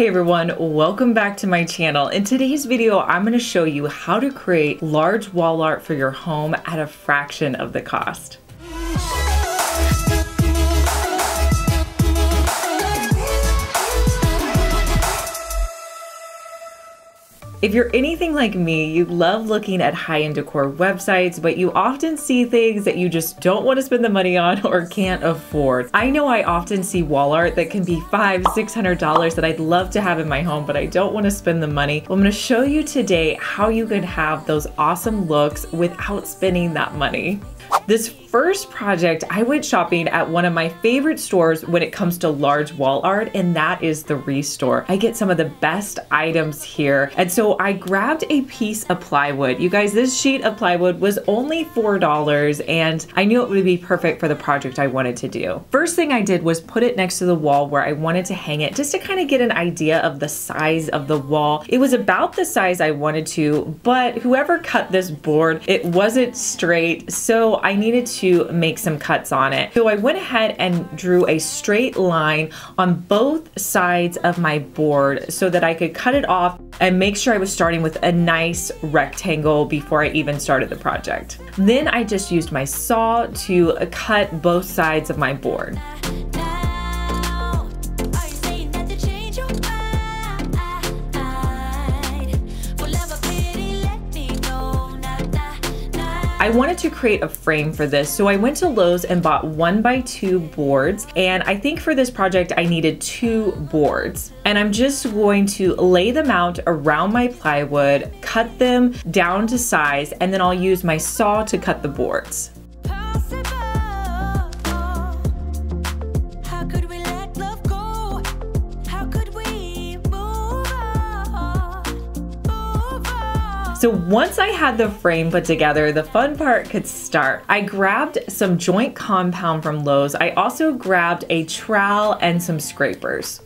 Hey everyone, welcome back to my channel. In today's video, I'm going to show you how to create large wall art for your home at a fraction of the cost. If you're anything like me, you love looking at high-end decor websites, but you often see things that you just don't want to spend the money on or can't afford. I know I often see wall art that can be $500, $600 that I'd love to have in my home, but I don't want to spend the money. Well, I'm going to show you today how you can have those awesome looks without spending that money. This first project, I went shopping at one of my favorite stores when it comes to large wall art, and that is the ReStore. I get some of the best items here. And so I grabbed a piece of plywood. You guys, this sheet of plywood was only $4, and I knew it would be perfect for the project I wanted to do. First thing I did was put it next to the wall where I wanted to hang it, just to kind of get an idea of the size of the wall. It was about the size I wanted to, but whoever cut this board, it wasn't straight, so I needed to make some cuts on it. So I went ahead and drew a straight line on both sides of my board so that I could cut it off and make sure I was starting with a nice rectangle before I even started the project. Then I just used my saw to cut both sides of my board. I wanted to create a frame for this, so I went to Lowe's and bought 1x2 boards, and I think for this project I needed 2 boards. And I'm just going to lay them out around my plywood, cut them down to size, and then I'll use my saw to cut the boards. So once I had the frame put together, the fun part could start. I grabbed some joint compound from Lowe's. I also grabbed a trowel and some scrapers.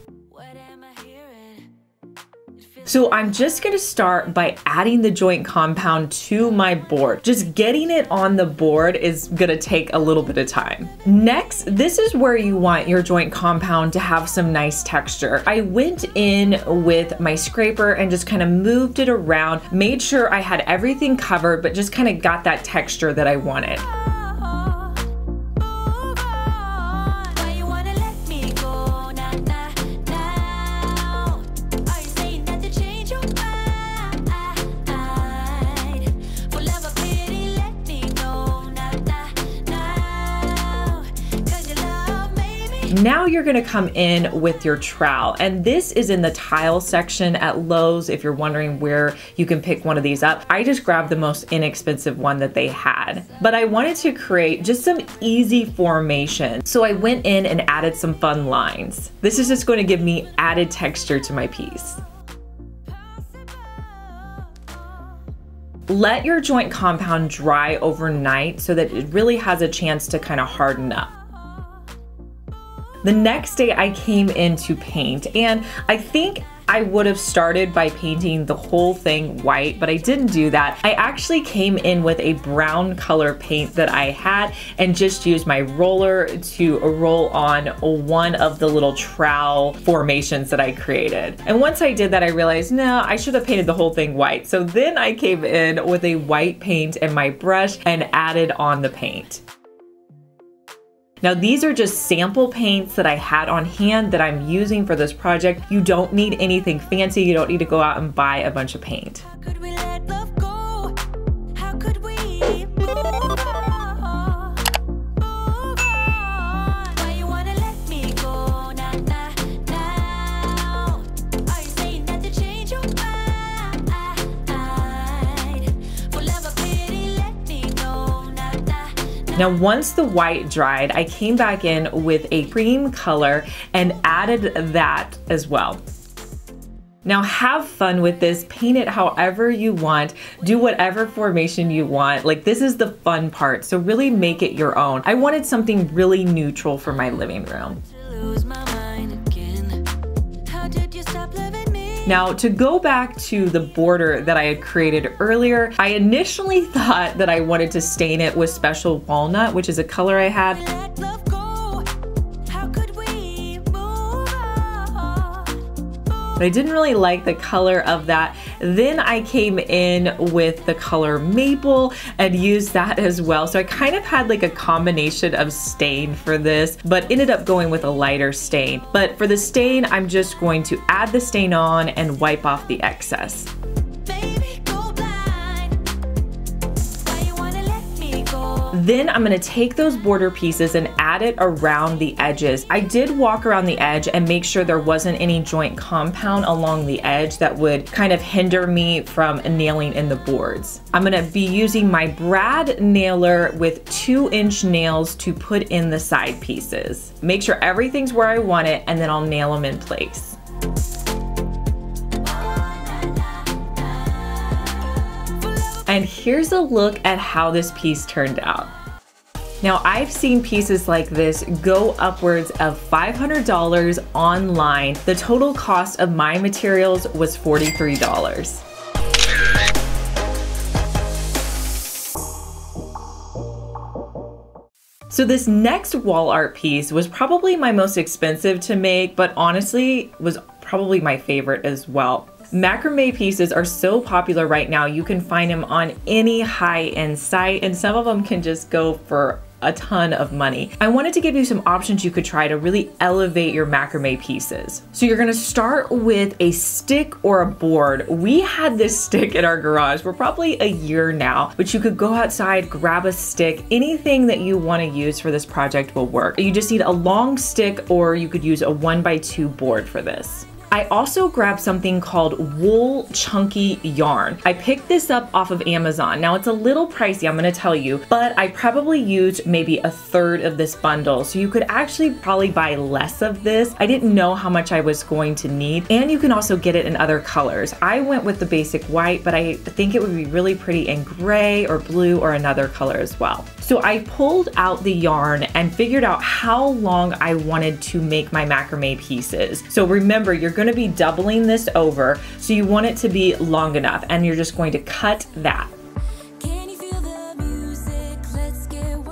So I'm just gonna start by adding the joint compound to my board. Just getting it on the board is gonna take a little bit of time. Next, this is where you want your joint compound to have some nice texture. I went in with my scraper and just kind of moved it around, made sure I had everything covered, but just kind of got that texture that I wanted. Now you're gonna come in with your trowel, and this is in the tile section at Lowe's if you're wondering where you can pick one of these up. I just grabbed the most inexpensive one that they had. But I wanted to create just some easy formation, so I went in and added some fun lines. This is just gonna give me added texture to my piece. Let your joint compound dry overnight so that it really has a chance to kind of harden up. The next day I came in to paint, and I think I would have started by painting the whole thing white, but I didn't do that. I actually came in with a brown color paint that I had and just used my roller to roll on one of the little trowel formations that I created. And once I did that, I realized, no, I should have painted the whole thing white. So then I came in with a white paint and my brush and added on the paint. Now these are just sample paints that I had on hand that I'm using for this project. You don't need anything fancy. You don't need to go out and buy a bunch of paint. Now once the white dried, I came back in with a cream color and added that as well. Now have fun with this, paint it however you want, do whatever formation you want. Like, this is the fun part, so really make it your own. I wanted something really neutral for my living room. Now, to go back to the border that I had created earlier, I initially thought that I wanted to stain it with special walnut, which is a color I had. but I didn't really like the color of that. Then I came in with the color Maple and used that as well. So I kind of had like a combination of stain for this, but ended up going with a lighter stain. But for the stain, I'm just going to add the stain on and wipe off the excess. Then I'm gonna take those border pieces and add it around the edges. I did walk around the edge and make sure there wasn't any joint compound along the edge that would kind of hinder me from nailing in the boards. I'm gonna be using my brad nailer with 2-inch nails to put in the side pieces. Make sure everything's where I want it, and then I'll nail them in place. And here's a look at how this piece turned out. Now, I've seen pieces like this go upwards of $500 online. The total cost of my materials was $43. So this next wall art piece was probably my most expensive to make, but honestly was probably my favorite as well. Macramé pieces are so popular right now. You can find them on any high-end site, and some of them can just go for a ton of money. I wanted to give you some options you could try to really elevate your macrame pieces. So you're gonna start with a stick or a board. We had this stick in our garage for probably a year now, but you could go outside, grab a stick. Anything that you wanna use for this project will work. You just need a long stick, or you could use a 1x2 board for this. I also grabbed something called Wool Chunky Yarn. I picked this up off of Amazon. Now, it's a little pricey, I'm gonna tell you, but I probably used maybe a third of this bundle. So you could actually probably buy less of this. I didn't know how much I was going to need. And you can also get it in other colors. I went with the basic white, but I think it would be really pretty in gray or blue or another color as well. So I pulled out the yarn and figured out how long I wanted to make my macrame pieces. So remember, you're gonna be doubling this over, so you want it to be long enough, and you're just going to cut that.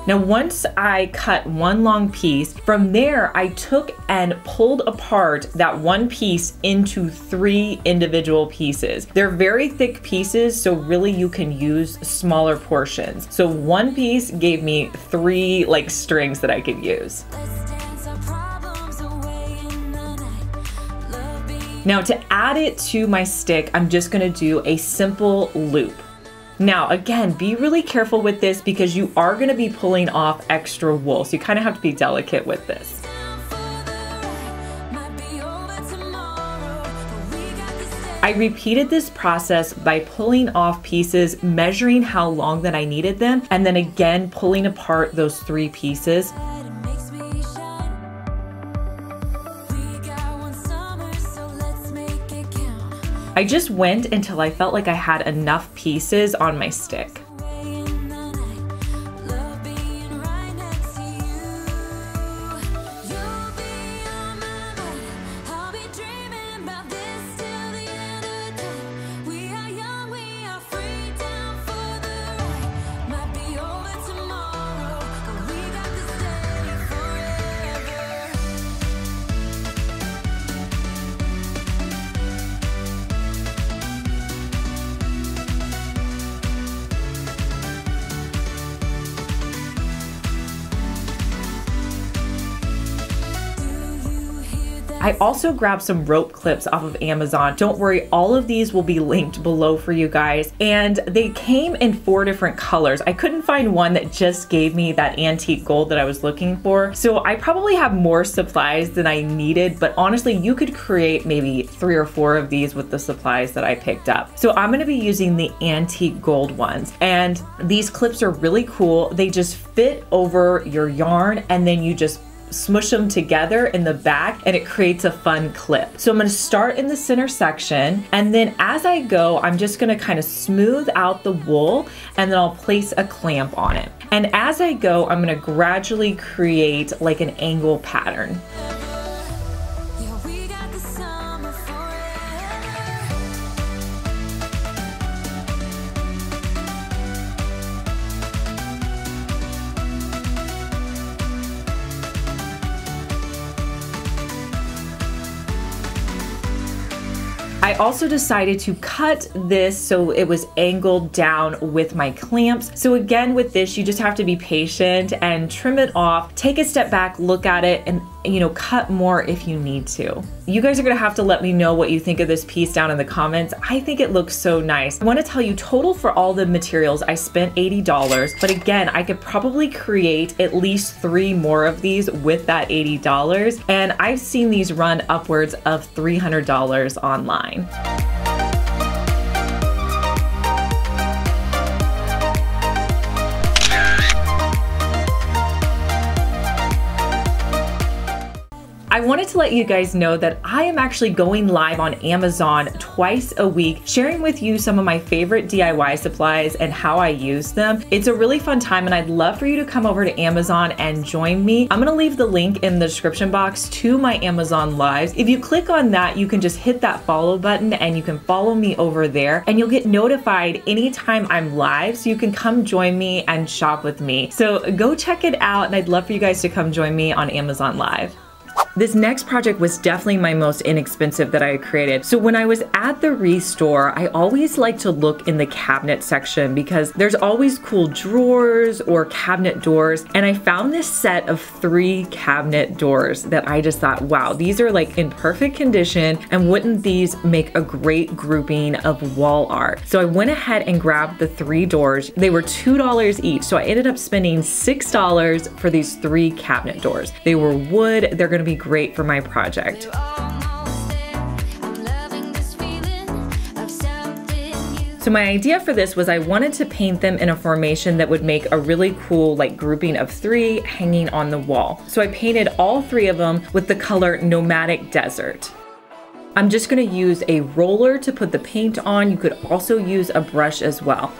Now, once I cut one long piece, from there I took and pulled apart that one piece into 3 individual pieces. They're very thick pieces, so really you can use smaller portions. So one piece gave me 3 like strings that I could use. Now, to add it to my stick, I'm just gonna do a simple loop. Now, again, be really careful with this because you are gonna be pulling off extra wool, so you kind of have to be delicate with this. I repeated this process by pulling off pieces, measuring how long that I needed them, and then again, pulling apart those 3 pieces. I just went until I felt like I had enough pieces on my stick. I also grabbed some rope clips off of Amazon. Don't worry, all of these will be linked below for you guys. And they came in 4 different colors. I couldn't find one that just gave me that antique gold that I was looking for. So I probably have more supplies than I needed, but honestly, you could create maybe 3 or 4 of these with the supplies that I picked up. So I'm gonna be using the antique gold ones. And these clips are really cool. They just fit over your yarn, and then you just smush them together in the back and it creates a fun clip. So I'm gonna start in the center section, and then as I go, I'm just gonna kind of smooth out the wool, and then I'll place a clamp on it. And as I go, I'm gonna gradually create like an angle pattern. I also decided to cut this so it was angled down with my clamps. So again, with this, you just have to be patient and trim it off, take a step back, look at it, and you know, cut more if you need to. You guys are gonna have to let me know what you think of this piece down in the comments. I think it looks so nice. I wanna tell you, total for all the materials, I spent $80, but again, I could probably create at least 3 more of these with that $80. And I've seen these run upwards of $300 online. I wanted to let you guys know that I am actually going live on Amazon twice a week, sharing with you some of my favorite DIY supplies and how I use them. It's a really fun time, and I'd love for you to come over to Amazon and join me. I'm gonna leave the link in the description box to my Amazon Lives. If you click on that, you can just hit that follow button and you can follow me over there, and you'll get notified anytime I'm live, so you can come join me and shop with me. So go check it out, and I'd love for you guys to come join me on Amazon Live. This next project was definitely my most inexpensive that I created. So when I was at the ReStore, I always like to look in the cabinet section because there's always cool drawers or cabinet doors. And I found this set of 3 cabinet doors that I just thought, wow, these are like in perfect condition, and wouldn't these make a great grouping of wall art? So I went ahead and grabbed the 3 doors. They were $2 each. So I ended up spending $6 for these 3 cabinet doors. They were wood. They're gonna be great for my project. So my idea for this was I wanted to paint them in a formation that would make a really cool like grouping of 3 hanging on the wall. So I painted all 3 of them with the color Nomadic Desert. I'm just gonna use a roller to put the paint on. You could also use a brush as well.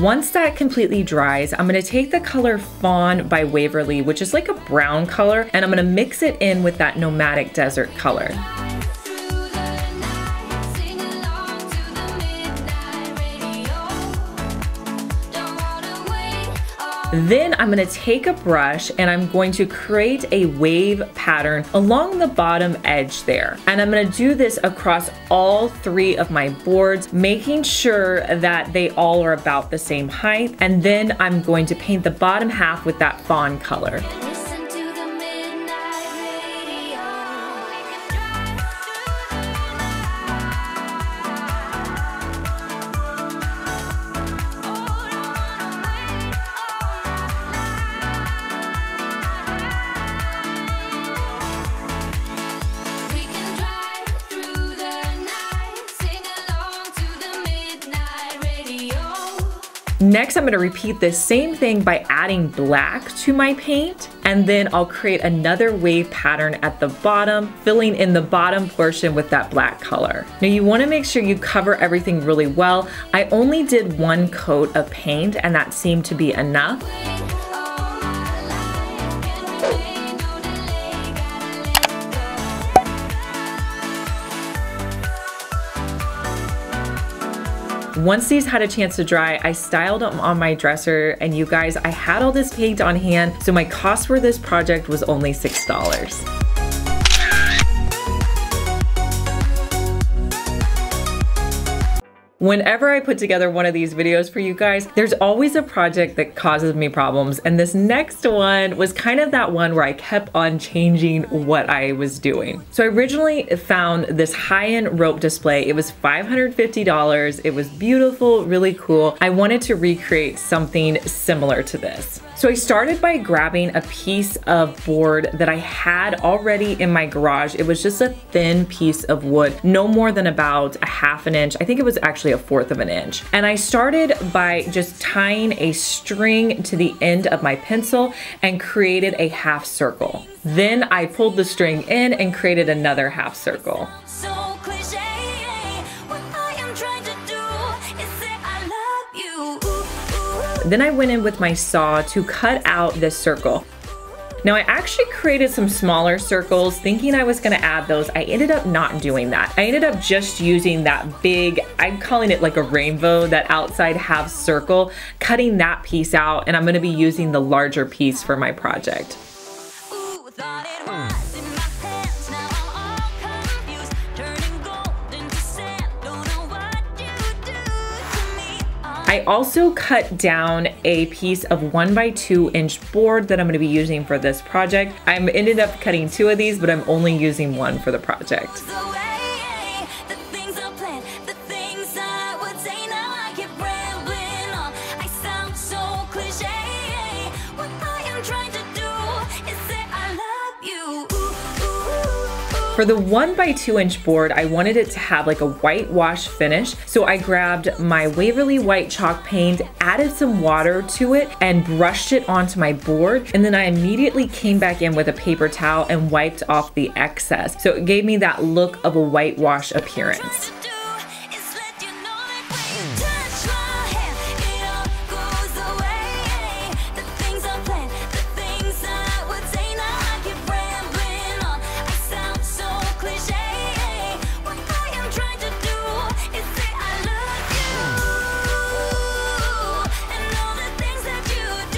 Once that completely dries, I'm gonna take the color Fawn by Waverly, which is like a brown color, and I'm gonna mix it in with that Nomadic Desert color. Then I'm gonna take a brush and I'm going to create a wave pattern along the bottom edge there. And I'm gonna do this across all 3 of my boards, making sure that they all are about the same height. And then I'm going to paint the bottom half with that Fawn color. Next, I'm gonna repeat this same thing by adding black to my paint, and then I'll create another wave pattern at the bottom, filling in the bottom portion with that black color. Now you wanna make sure you cover everything really well. I only did 1 coat of paint, and that seemed to be enough. Once these had a chance to dry, I styled them on my dresser, and you guys, I had all this paint on hand, so my cost for this project was only $6. Whenever I put together one of these videos for you guys, there's always a project that causes me problems. And this next one was kind of that one where I kept on changing what I was doing. So I originally found this high-end rope display. It was $550. It was beautiful, really cool. I wanted to recreate something similar to this. So I started by grabbing a piece of board that I had already in my garage. It was just a thin piece of wood, no more than about a ½ inch. I think it was actually a 1/4 of an inch. And I started by just tying a string to the end of my pencil and created a half circle. Then I pulled the string in and created another half circle. Then I went in with my saw to cut out this circle. Now I actually created some smaller circles thinking I was gonna add those. I ended up not doing that. I ended up just using that big, I'm calling it like a rainbow, that outside half circle, cutting that piece out, and I'm gonna be using the larger piece for my project. I also cut down a piece of 1 by 2 inch board that I'm gonna be using for this project. I ended up cutting 2 of these, but I'm only using 1 for the project. For the 1 by 2 inch board, I wanted it to have like a whitewash finish. So I grabbed my Waverly white chalk paint, added some water to it, and brushed it onto my board. And then I immediately came back in with a paper towel and wiped off the excess. So it gave me that look of a whitewash appearance.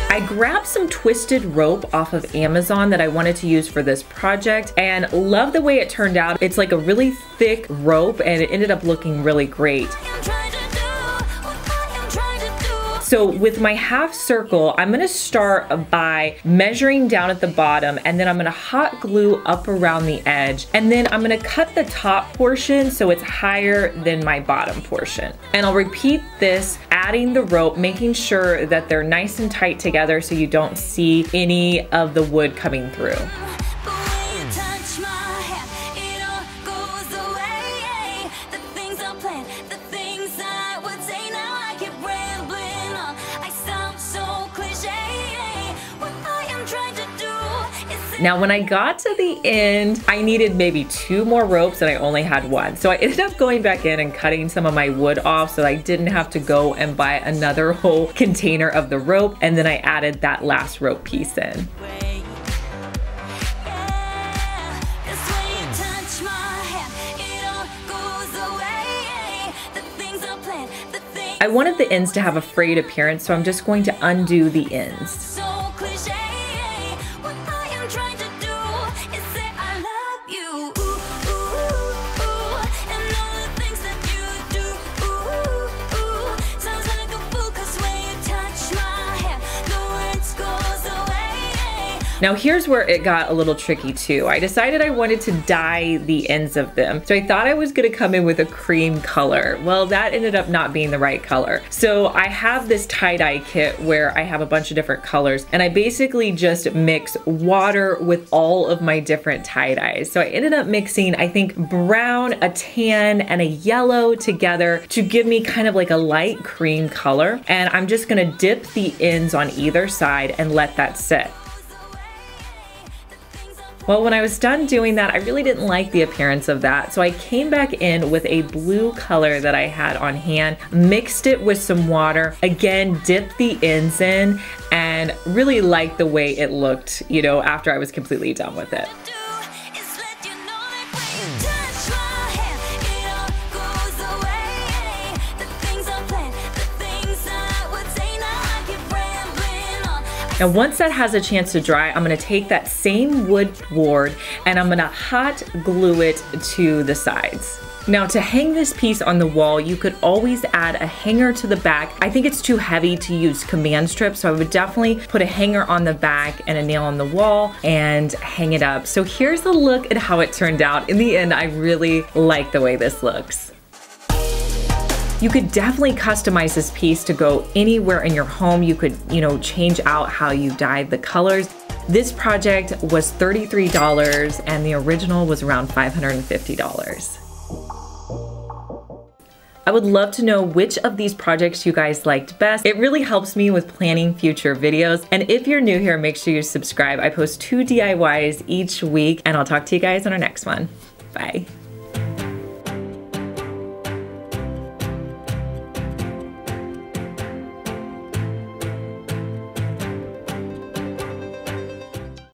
I grabbed some twisted rope off of Amazon that I wanted to use for this project, and love the way it turned out. It's like a really thick rope and it ended up looking really great. So with my half circle, I'm gonna start by measuring down at the bottom, and then I'm gonna hot glue up around the edge, and then I'm gonna cut the top portion so it's higher than my bottom portion. And I'll repeat this, adding the rope, making sure that they're nice and tight together so you don't see any of the wood coming through. Now, when I got to the end, I needed maybe 2 more ropes and I only had 1. So I ended up going back in and cutting some of my wood off so I didn't have to go and buy another whole container of the rope. And then I added that last rope piece in. I wanted the ends to have a frayed appearance, so I'm just going to undo the ends. Now here's where it got a little tricky too. I decided I wanted to dye the ends of them. So I thought I was gonna come in with a cream color. Well, that ended up not being the right color. So I have this tie-dye kit where I have a bunch of different colors, and I basically just mix water with all of my different tie-dyes. So I ended up mixing, I think, brown, a tan, and a yellow together to give me kind of like a light cream color. And I'm just gonna dip the ends on either side and let that sit. Well, when I was done doing that, I really didn't like the appearance of that. So I came back in with a blue color that I had on hand, mixed it with some water, again, dipped the ends in, and really liked the way it looked, you know, after I was completely done with it. Now, once that has a chance to dry, I'm gonna take that same wood board and I'm gonna hot glue it to the sides. Now, to hang this piece on the wall, you could always add a hanger to the back. I think it's too heavy to use command strips, so I would definitely put a hanger on the back and a nail on the wall and hang it up. So here's a look at how it turned out. In the end, I really like the way this looks. You could definitely customize this piece to go anywhere in your home. You could, you know, change out how you dyed the colors. This project was $33 and the original was around $550. I would love to know which of these projects you guys liked best. It really helps me with planning future videos. And if you're new here, make sure you subscribe. I post 2 DIYs each week, and I'll talk to you guys on our next one. Bye.